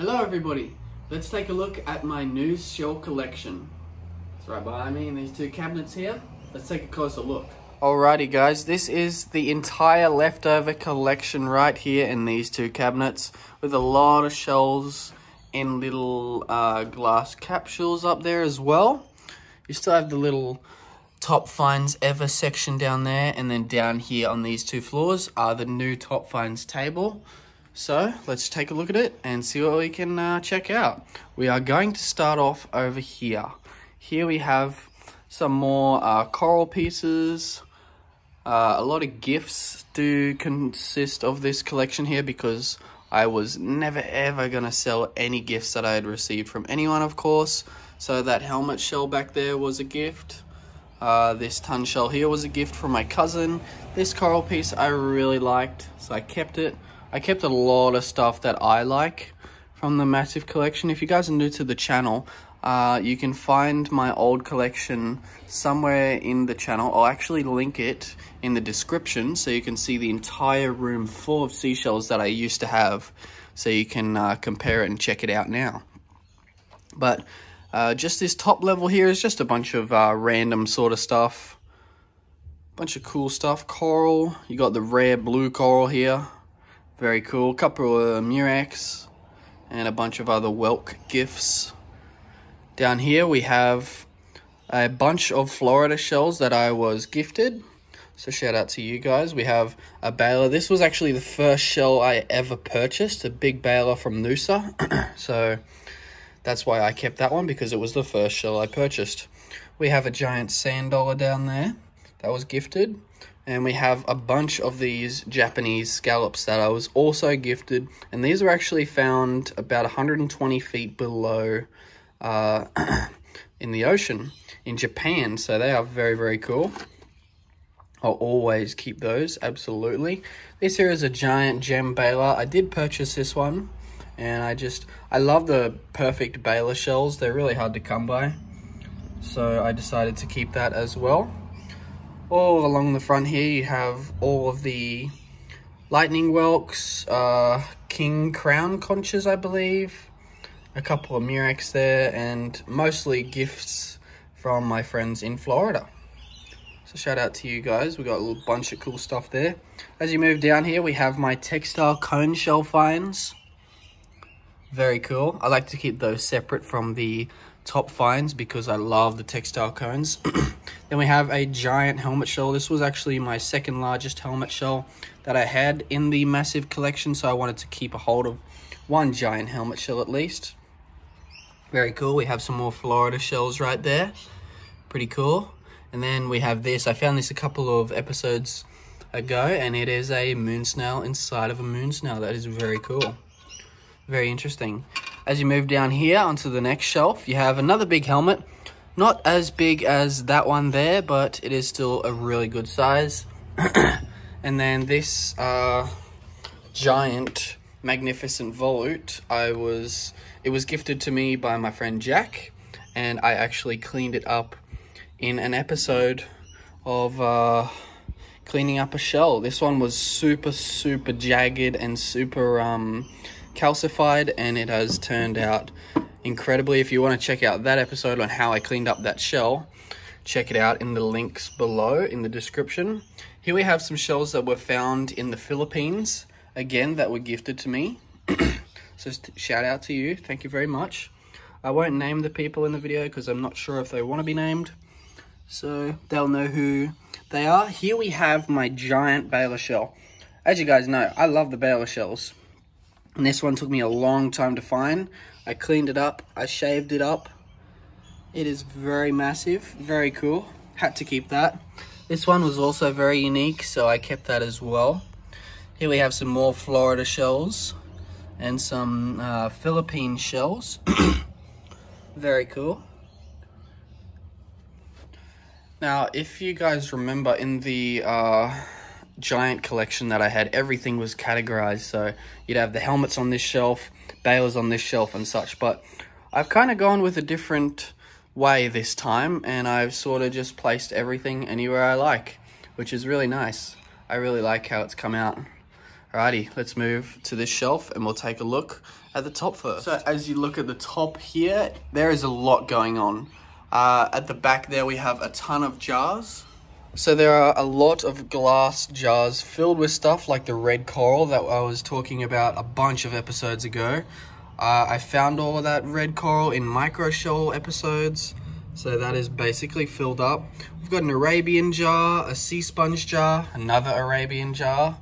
Hello everybody, let's take a look at my new shell collection. It's right behind me in these two cabinets here. Let's take a closer look. Alrighty guys, this is the entire leftover collection right here in these two cabinets with a lot of shells in little glass capsules up there as well. You still have the little top finds ever section down there, and then down here on these two floors are the new top finds table. So let's take a look at it and see what we can check out. We are going to start off over here. Here we have some more coral pieces. A lot of gifts do consist of this collection here because I was never ever gonna sell any gifts that I had received from anyone, of course. So that helmet shell back there was a gift. This ton shell here was a gift from my cousin. This coral piece I really liked, so I kept it. I kept a lot of stuff that I like from the massive collection. If you guys are new to the channel, you can find my old collection somewhere in the channel. I'll actually link it in the description so you can see the entire room full of seashells that I used to have, so you can compare it and check it out now. But just this top level here is just a bunch of random sort of stuff. Bunch of cool stuff. Coral. You got the rare blue coral here. Very cool. Couple of murex and a bunch of other whelk gifts. Down here we have a bunch of Florida shells that I was gifted, so shout out to you guys. We have a baler. This was actually the first shell I ever purchased, a big baler from Noosa. So that's why I kept that one, because it was the first shell I purchased. We have a giant sand dollar down there that was gifted. And we have a bunch of these Japanese scallops that I was also gifted. And these were actually found about 120 feet below in the ocean in Japan. So they are very, very cool. I'll always keep those, absolutely. This here is a giant gem baler. I did purchase this one. And I love the perfect baler shells. They're really hard to come by. So I decided to keep that as well. All along the front here, you have all of the lightning whelks, king crown conches, I believe, a couple of murex there, and mostly gifts from my friends in Florida. So shout out to you guys. We got a little bunch of cool stuff there. As you move down here, we have my textile cone shell finds. Very cool. I like to keep those separate from the top finds because I love the textile cones. Then we have a giant helmet shell. This was actually my second largest helmet shell that I had in the massive collection, so I wanted to keep a hold of one giant helmet shell at least. Very cool. We have some more Florida shells right there. Pretty cool. And then we have this. I found this a couple of episodes ago, and it is a moon snail inside of a moon snail. That is very cool. Very interesting. As you move down here onto the next shelf, you have another big helmet. Not as big as that one there, but it is still a really good size. And then this giant magnificent volute, it was gifted to me by my friend Jack, and I actually cleaned it up in an episode of cleaning up a shell. This one was super, super jagged and super calcified, and it has turned out incredibly. If you want to check out that episode on how I cleaned up that shell, check it out in the links below in the description. Here we have some shells that were found in the Philippines, again, that were gifted to me. So shout out to you. Thank you very much. I won't name the people in the video because I'm not sure if they want to be named, so they'll know who they are. Here we have my giant baler shell. As you guys know, I love the baler shells. And this one took me a long time to find. I cleaned it up. I shaved it up. It is very massive. Very cool. Had to keep that. This one was also very unique, so I kept that as well. Here we have some more Florida shells and some Philippine shells. Very cool. Now, if you guys remember in the giant collection that I had, everything was categorized, so you'd have the helmets on this shelf, balers on this shelf and such, but I've kind of gone with a different way this time, and I've sort of just placed everything anywhere I like, which is really nice. I really like how it's come out. Alrighty, let's move to this shelf and we'll take a look at the top first. So as you look at the top here, there is a lot going on. At the back there, we have a ton of jars. So there are a lot of glass jars filled with stuff like the red coral that I was talking about a bunch of episodes ago. I found all of that red coral in microshell episodes. So that is basically filled up. We've got an Arabian jar, a sea sponge jar, another Arabian jar,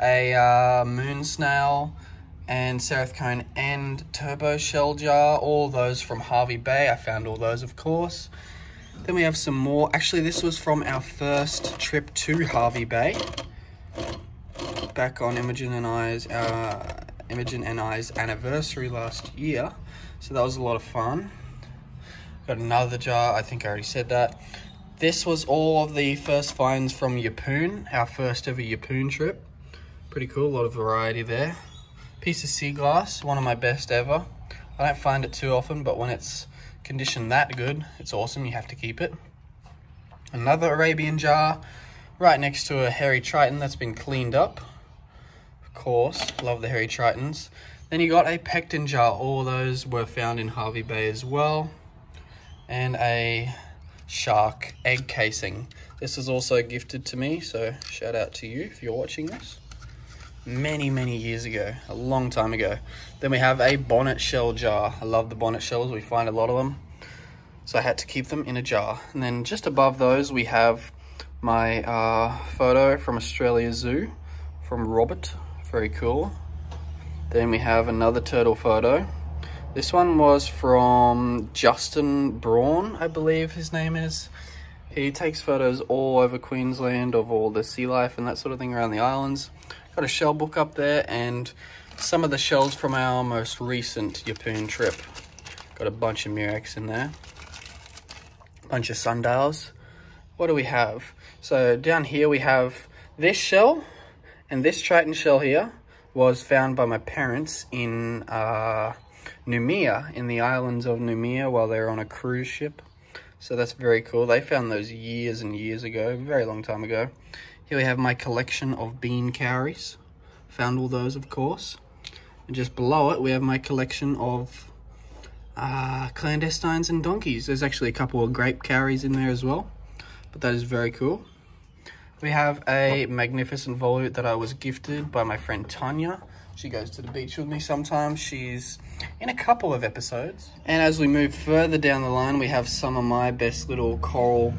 a moon snail, and seraph cone and turbo shell jar, all those from Hervey Bay. I found all those, of course. Then we have some more. Actually, this was from our first trip to Hervey Bay. Back on Imogen and I's anniversary last year. So that was a lot of fun. Got another jar. I think I already said that. This was all of the first finds from Yeppoon, our first ever Yeppoon trip. Pretty cool, a lot of variety there. Piece of sea glass, one of my best ever. I don't find it too often, but when it's conditioned that good, it's awesome, you have to keep it. Another Arabian jar, right next to a hairy triton that's been cleaned up. Of course, love the hairy tritons. Then you got a pecten jar, all those were found in Hervey Bay as well. And a shark egg casing. This is also gifted to me, so shout out to you if you're watching this. Many years ago, a long time ago. Then we have a bonnet shell jar. I love the bonnet shells, we find a lot of them, so I had to keep them in a jar. And then just above those we have my photo from Australia Zoo from Robert. Very cool. Then we have another turtle photo. This one was from Justin Braun, I believe his name is. He takes photos all over Queensland of all the sea life and that sort of thing around the islands. Got a shell book up there and some of the shells from our most recent Yeppoon trip. Got a bunch of murex in there. Bunch of sundials. What do we have? So down here we have this shell, and this triton shell here was found by my parents in Numia, in the islands of Numia while they were on a cruise ship. So that's very cool. They found those years and years ago, very long time ago. Here we have my collection of bean cowries. Found all those, of course. And just below it, we have my collection of clandestines and donkeys. There's actually a couple of grape cowries in there as well, but that is very cool. We have a magnificent volute that I was gifted by my friend Tanya. She goes to the beach with me sometimes. She's in a couple of episodes. And as we move further down the line, we have some of my best little coral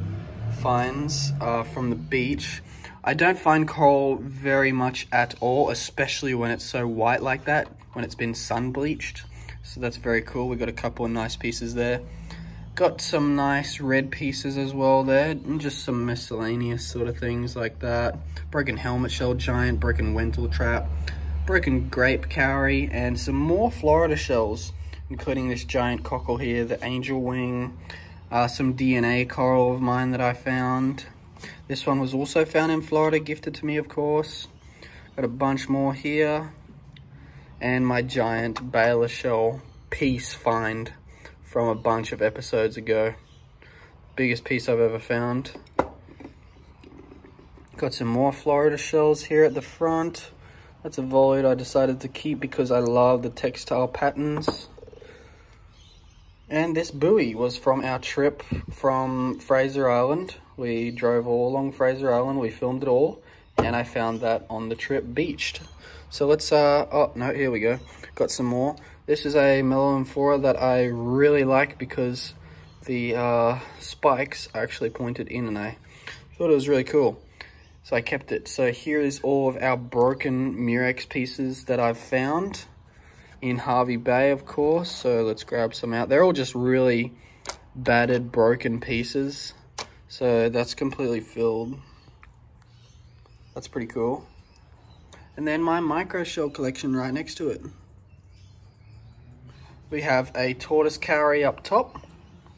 finds from the beach. I don't find coral very much at all, especially when it's so white like that, when it's been sun bleached. So that's very cool. We've got a couple of nice pieces there. Got some nice red pieces as well there, and just some miscellaneous sort of things like that. Broken helmet shell giant, broken Wental trap, broken grape cowrie, and some more Florida shells, including this giant cockle here, the angel wing, some DNA coral of mine that I found. This one was also found in Florida, gifted to me, of course. Got a bunch more here. And my giant Baylor shell piece find from a bunch of episodes ago. Biggest piece I've ever found. Got some more Florida shells here at the front. That's a volute I decided to keep because I love the textile patterns. And this buoy was from our trip from Fraser Island. We drove all along Fraser Island, we filmed it all, and I found that on the trip beached. So let's, oh no, here we go. Got some more. This is a Melo amphora that I really like because the spikes are actually pointed in, and I thought it was really cool, so I kept it. So here is all of our broken murex pieces that I've found in Hervey Bay, of course. So let's grab some out. They're all just really battered, broken pieces. So that's completely filled. That's pretty cool. And then my microshell collection right next to it. We have a tortoise cowrie up top.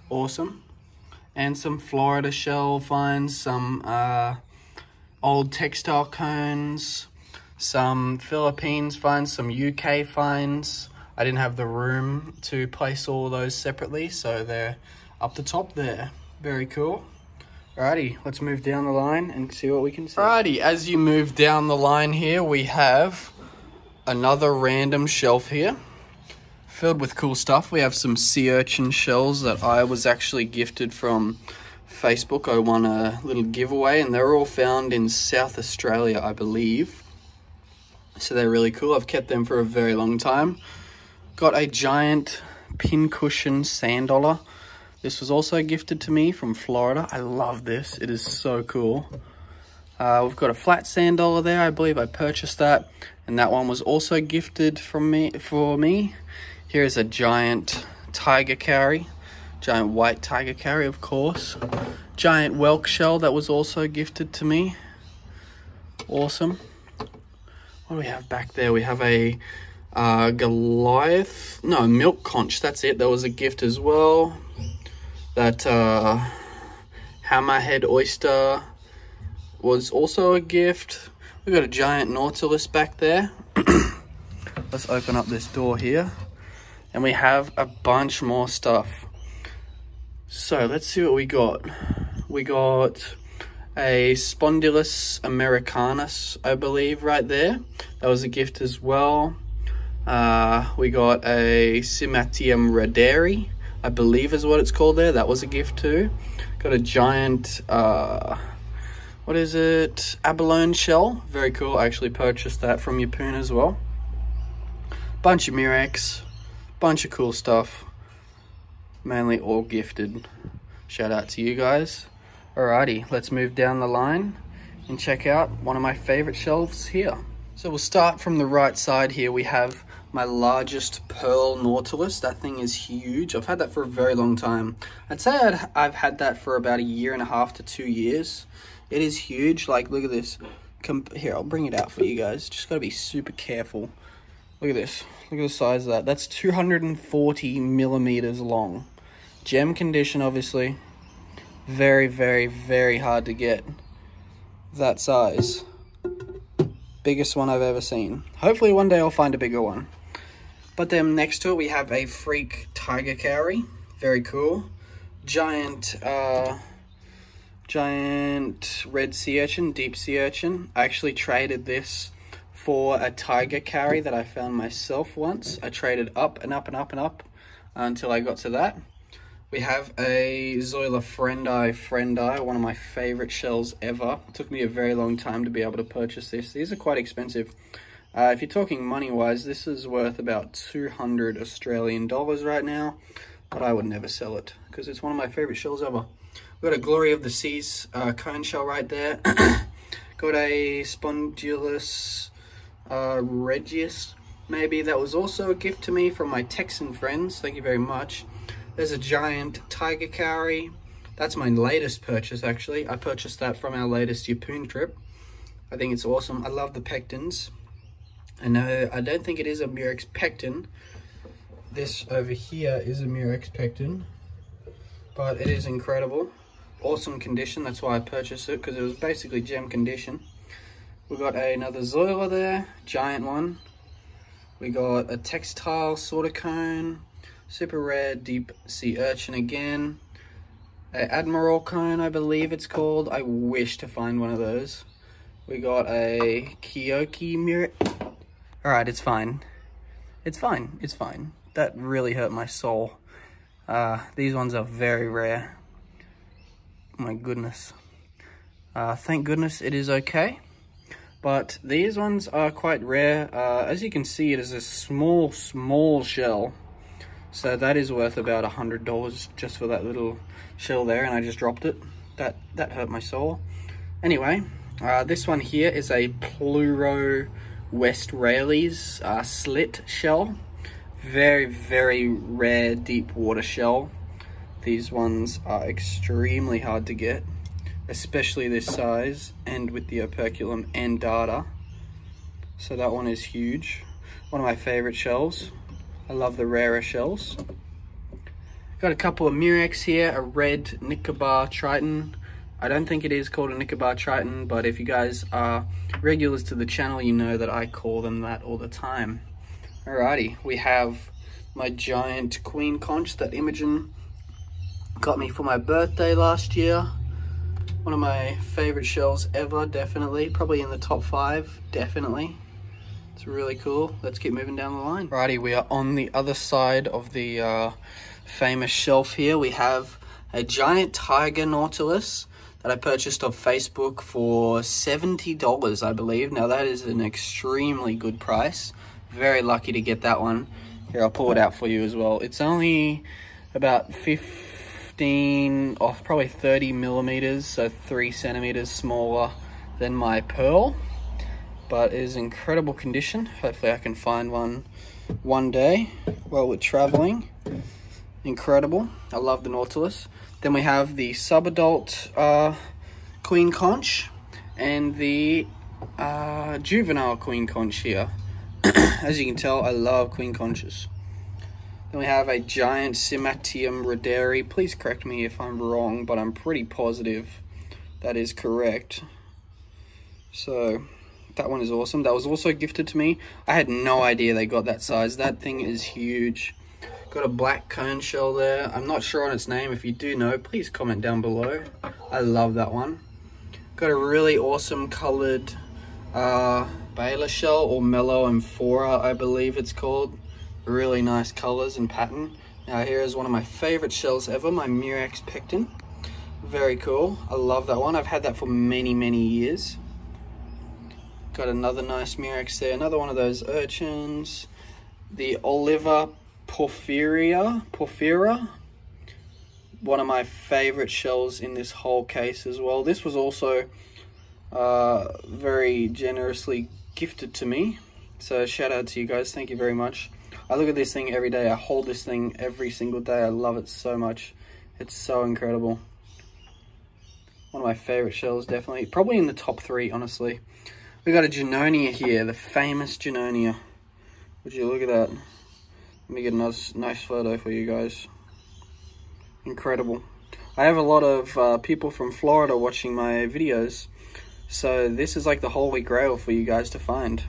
Awesome. And some Florida shell finds, some old textile cones, some Philippines finds, some UK finds. I didn't have the room to place all those separately, so they're up the top there. Very cool. Alrighty, let's move down the line and see what we can see. Alrighty, as you move down the line here, we have another random shelf here filled with cool stuff. We have some sea urchin shells that I was actually gifted from Facebook. I won a little giveaway and they're all found in South Australia, I believe. So they're really cool. I've kept them for a very long time. Got a giant pincushion sand dollar. This was also gifted to me from Florida. I love this. It is so cool. We've got a flat sand dollar there. I believe I purchased that. And that one was also gifted from me for me. Here is a giant tiger cowrie. Giant white tiger cowrie, of course. Giant whelk shell that was also gifted to me. Awesome. What do we have back there? We have a Goliath. No, milk conch. That's it. There was a gift as well. That hammerhead oyster was also a gift. We got a giant nautilus back there. Let's open up this door here. And we have a bunch more stuff. So let's see what we got. We got a Spondylus Americanus, I believe, right there. That was a gift as well. We got a Cymatium raderi, I believe is what it's called there. That was a gift too. Got a giant, what is it? Abalone shell. Very cool. I actually purchased that from Yeppoon as well. Bunch of murex. Bunch of cool stuff. Mainly all gifted. Shout out to you guys. Alrighty, let's move down the line and check out one of my favorite shelves here. So we'll start from the right side here. We have my largest pearl nautilus. That thing is huge. I've had that for a very long time. I'd say I've had that for about a year and a half to 2 years. It is huge. Like, look at this. Here, I'll bring it out for you guys. Just got to be super careful. Look at this. Look at the size of that. That's 240 millimeters long. Gem condition, obviously. Very, very, very hard to get that size. Biggest one I've ever seen. Hopefully one day I'll find a bigger one. But then next to it we have a freak tiger cowrie. Very cool. Giant red sea urchin, deep sea urchin. I actually traded this for a tiger cowrie that I found myself once. I traded up and up and up and up until I got to that. We have a Zoila Friendi, one of my favorite shells ever. It took me a very long time to be able to purchase this. These are quite expensive. If you're talking money-wise, this is worth about 200 Australian dollars right now, but I would never sell it because it's one of my favorite shells ever. We've got a Glory of the Seas cone shell right there. Got a Spondylus Regius, maybe. That was also a gift to me from my Texan friends. Thank you very much. There's a giant tiger cowrie. That's my latest purchase, actually. I purchased that from our latest Yeppoon trip. I think it's awesome. I love the pectins. And I don't think it is a murex pectin. This over here is a murex pectin. But it is incredible. Awesome condition. That's why I purchased it, because it was basically gem condition. We got another Zoila there. Giant one. We got a textile sort of cone. Super rare deep sea urchin again. A Admiral cone, I believe it's called. I wish to find one of those. We got a Kioki mirror. Alright, it's fine. It's fine. It's fine. That really hurt my soul. These ones are very rare. My goodness. Thank goodness it is okay. But these ones are quite rare. As you can see, it is a small, small shell. So that is worth about $100 just for that little shell there, and I just dropped it. That hurt my soul. Anyway, this one here is a Pleurotomaria West Raleigh's slit shell. Very, very rare deep water shell. These ones are extremely hard to get, especially this size and with the operculum and data. So that one is huge. One of my favorite shells. I love the rarer shells. Got a couple of murex here, a red Nicobar Triton. I don't think it is called a Nicobar Triton, but if you guys are regulars to the channel, you know that I call them that all the time. Alrighty, we have my giant queen conch that Imogen got me for my birthday last year. One of my favorite shells ever, definitely. Probably in the top 5, definitely. It's really cool. Let's keep moving down the line. Righty, we are on the other side of the famous shelf here. We have a giant tiger nautilus that I purchased off Facebook for $70, I believe. Now that is an extremely good price. Very lucky to get that one. Here, I'll pull it out for you as well. It's only about 15, or probably 30 millimeters, so 3 centimeters smaller than my pearl, but it is in incredible condition. Hopefully I can find one day while we're traveling. Incredible. I love the nautilus. Then we have the subadult queen conch and the juvenile queen conch here. As you can tell, I love queen conches. Then we have a giant Cymatium raderi. Please correct me if I'm wrong, but I'm pretty positive that is correct. So that one is awesome. That was also gifted to me. I had no idea they got that size. That thing is huge. Got a black cone shell there. I'm not sure on its name. If you do know, please comment down below. I love that one. Got a really awesome colored Baler shell, or Melo amphora, I believe it's called. Really nice colors and pattern. Now here is one of my favorite shells ever, my Murex pecten. Very cool. I love that one. I've had that for many, many years. Got another nice Murex there. Another one of those urchins. The Oliva porphyria. One of my favorite shells in this whole case as well. This was also very generously gifted to me, so shout out to you guys, thank you very much. I look at this thing every day. I hold this thing every single day. I love it so much. It's so incredible. One of my favorite shells, definitely, probably in the top three, honestly. We got a Junonia here, the famous Junonia. Would you look at that? Let me get a nice photo for you guys. Incredible. I have a lot of people from Florida watching my videos, so this is like the holy grail for you guys to find.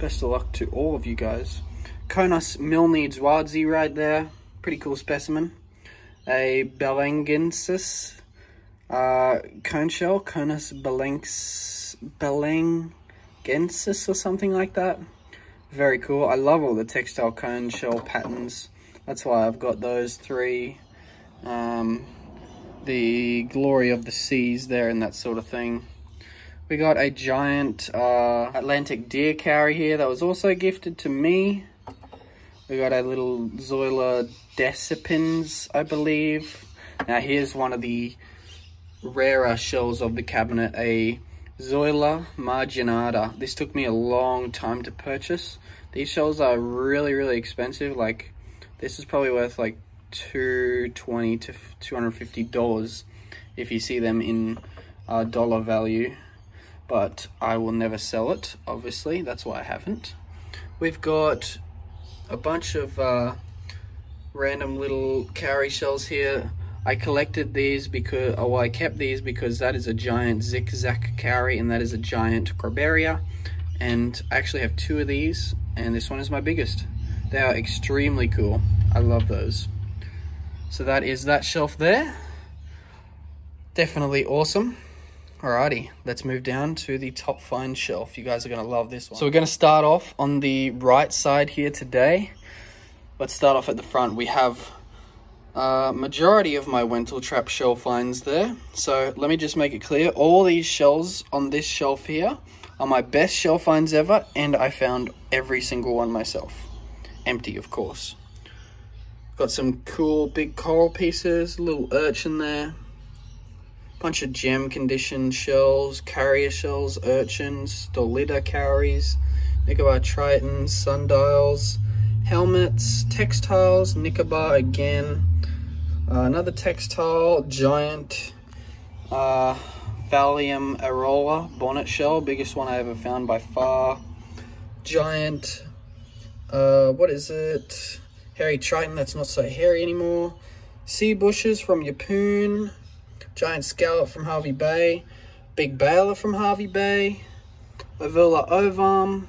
Best of luck to all of you guys. Conus milleniadswadzi right there. Pretty cool specimen. A bellengensis cone shell. Conus bellengensis or something like that. Very cool. I love all the textile cone shell patterns. That's why I've got those three. The Glory of the Seas there and that sort of thing. We got a giant Atlantic deer cowrie here that was also gifted to me. We got a little Zoila decipins, I believe. Now here's one of the rarer shells of the cabinet, a Zoila Marginata. This took me a long time to purchase. These shells are really, really expensive. Like, this is probably worth like $220 to $250 if you see them in dollar value. But I will never sell it, obviously. That's why I haven't. We've got a bunch of random little cowrie shells here. I collected these because, oh, I kept these because that is a giant zigzag cowrie and that is a giant grabaria. And I actually have two of these, and this one is my biggest. They are extremely cool. I love those. So that is that shelf there. Definitely awesome. Alrighty, let's move down to the top find shelf. You guys are going to love this one. So we're going to start off on the right side here today. Let's start off at the front. We have majority of my Wentel trap shell finds there. So let me just make it clear. All these shells on this shelf here are my best shell finds ever, and I found every single one myself. Empty, of course. Got some cool big coral pieces, little urchin there. Bunch of gem conditioned shells, carrier shells, urchins, Dolida cowries, Nicobar tritons, sundials, helmets, textiles, Nicobar again, another textile, giant Phalium Arola bonnet shell, biggest one I ever found by far, giant, what is it, hairy triton that's not so hairy anymore, sea bushes from Yeppoon, giant scallop from Hervey Bay, big baler from Hervey Bay, ovula ovum,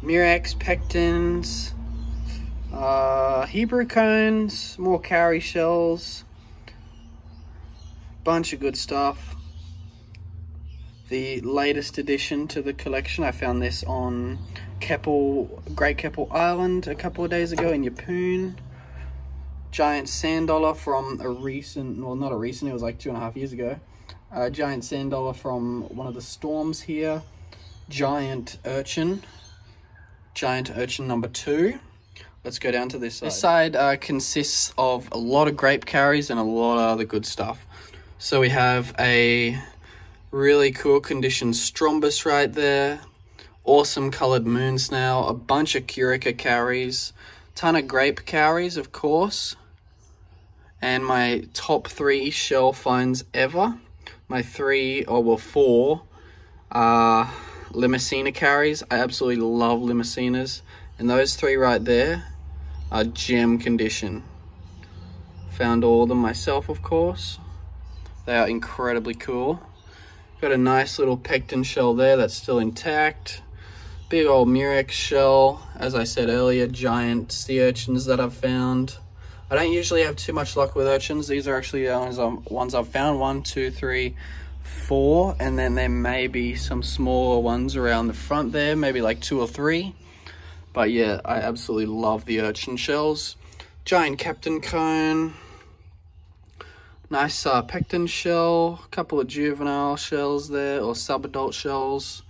Murex pectens, Hebrew cones, more cowrie shells, bunch of good stuff. the latest addition to the collection. I found this on Great Keppel Island a couple of days ago in Yeppoon. Giant sand dollar from a recent, well, not a recent, it was like 2.5 years ago. A giant sand dollar from one of the storms here. Giant urchin number 2. Let's go down to this side. This side consists of a lot of grape carries and a lot of other good stuff. So we have a really cool conditioned strombus right there. Awesome coloured moon snail, a bunch of curica carries, ton of grape carries, of course. And my top 3 shell finds ever. My 4 are Limacina carries. I absolutely love Limacinas. And those 3 right there are gem condition. Found all of them myself, of course. They are incredibly cool. Got a nice little pecten shell there that's still intact. Big old murex shell. As I said earlier, giant sea urchins that I've found. I don't usually have too much luck with urchins. These are actually the ones I've found. 1, 2, 3, 4. And then there may be some smaller ones around the front there. Maybe like 2 or 3. But yeah, I absolutely love the urchin shells. Giant captain cone. Nice pecten shell. A couple of juvenile shells there, or sub-adult shells.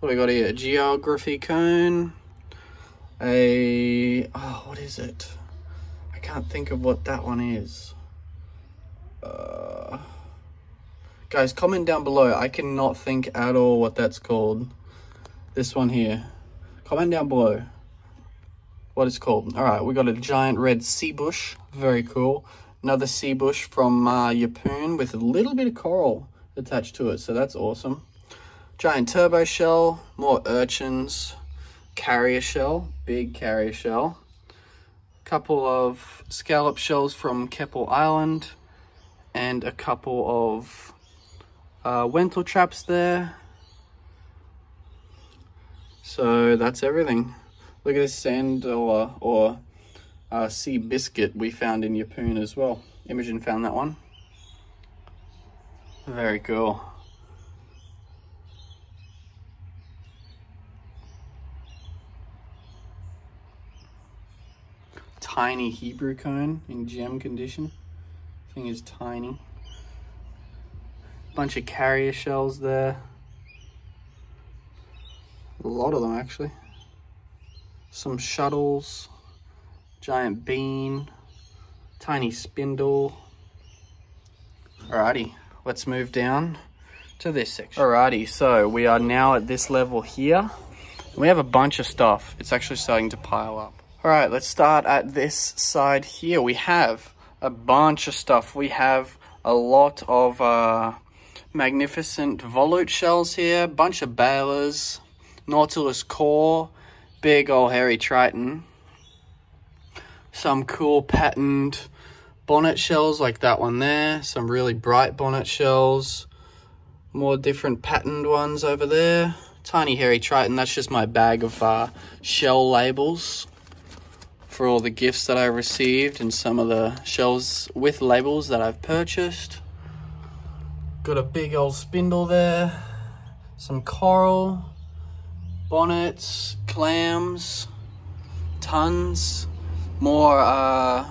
What do we got here? A geography cone. What is it? I can't think of what that one is. Guys, comment down below. I cannot think at all what that's called. This one here. Comment down below what it's called. Alright, we got a giant red sea bush. Very cool. Another sea bush from Yeppoon with a little bit of coral attached to it. So that's awesome. Giant turbo shell. More urchins. Carrier shell. Big carrier shell. Couple of scallop shells from Keppel Island. And a couple of Wental traps there. So that's everything. Look at this sand dollar or sea biscuit we found in Yeppoon as well. Imogen found that one. Very cool. Tiny Hebrew cone in gem condition. Thing is tiny. Bunch of carrier shells there. A lot of them actually. Some shuttles, giant bean, tiny spindle. Alrighty, let's move down to this section. Alrighty, so we are now at this level here. We have a bunch of stuff. It's actually starting to pile up. Alright, let's start at this side here. We have a bunch of stuff. We have a lot of magnificent volute shells here, bunch of balers. Nautilus core, big old hairy triton, some cool patterned bonnet shells like that one there, some really bright bonnet shells, more different patterned ones over there, tiny hairy triton. That's just my bag of shell labels for all the gifts that I received and some of the shells with labels that I've purchased. Got a big old spindle there, some coral, bonnets, clams, tons, more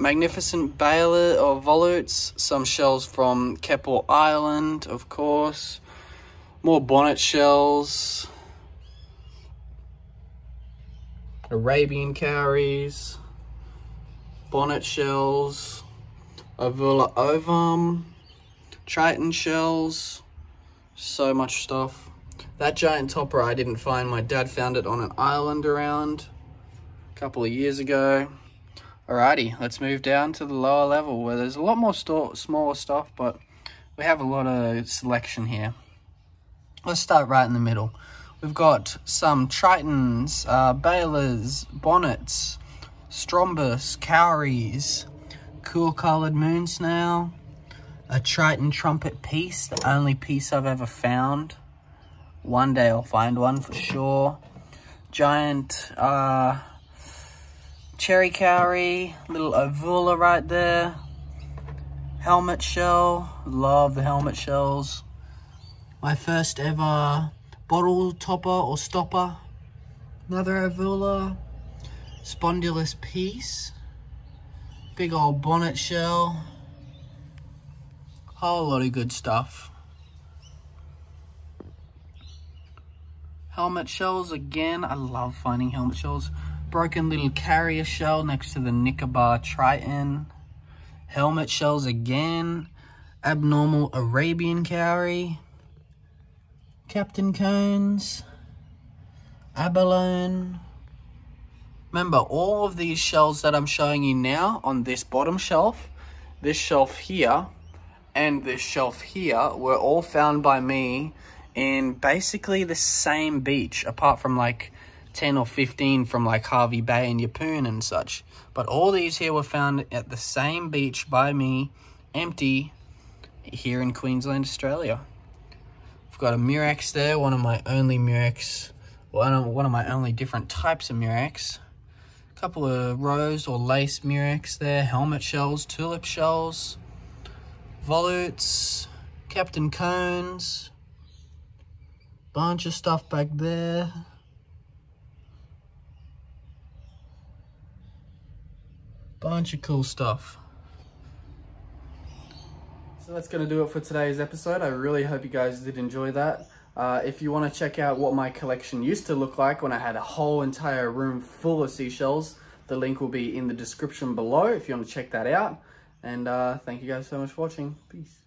magnificent baler or volutes, some shells from Keppel Island, of course, more bonnet shells, Arabian cowries, bonnet shells, ovula ovum, triton shells, so much stuff. That giant topper I didn't find. My dad found it on an island around a couple of years ago. Alrighty, let's move down to the lower level where there's a lot more smaller stuff, but we have a lot of selection here. Let's start right in the middle. We've got some tritons, balers, bonnets, strombus, cowries, cool coloured moon snail, a triton trumpet piece, the only piece I've ever found. One day I'll find one for sure. Giant cherry cowrie, little ovula right there. Helmet shell, love the helmet shells. My first ever bottle topper or stopper. Another ovula. Spondylus piece. Big old bonnet shell. Whole lot of good stuff. Helmet shells again. I love finding helmet shells. Broken little carrier shell next to the Nicobar Triton. Helmet shells again. Abnormal Arabian cowrie. Captain cones. Abalone. Remember, all of these shells that I'm showing you now on this bottom shelf, this shelf here, and this shelf here were all found by me in basically the same beach, apart from like 10 or 15 from like Hervey Bay and Yeppoon and such. But all these here were found at the same beach by me, empty, here in Queensland, Australia. I've got a murex there, one of my only murex, one of my only different types of murex. A couple of rose or lace murex there, helmet shells, tulip shells, volutes, captain cones, bunch of stuff back there. Bunch of cool stuff. So that's going to do it for today's episode. I really hope you guys did enjoy that. If you want to check out what my collection used to look like when I had a whole entire room full of seashells, the link will be in the description below if you want to check that out. And thank you guys so much for watching. Peace.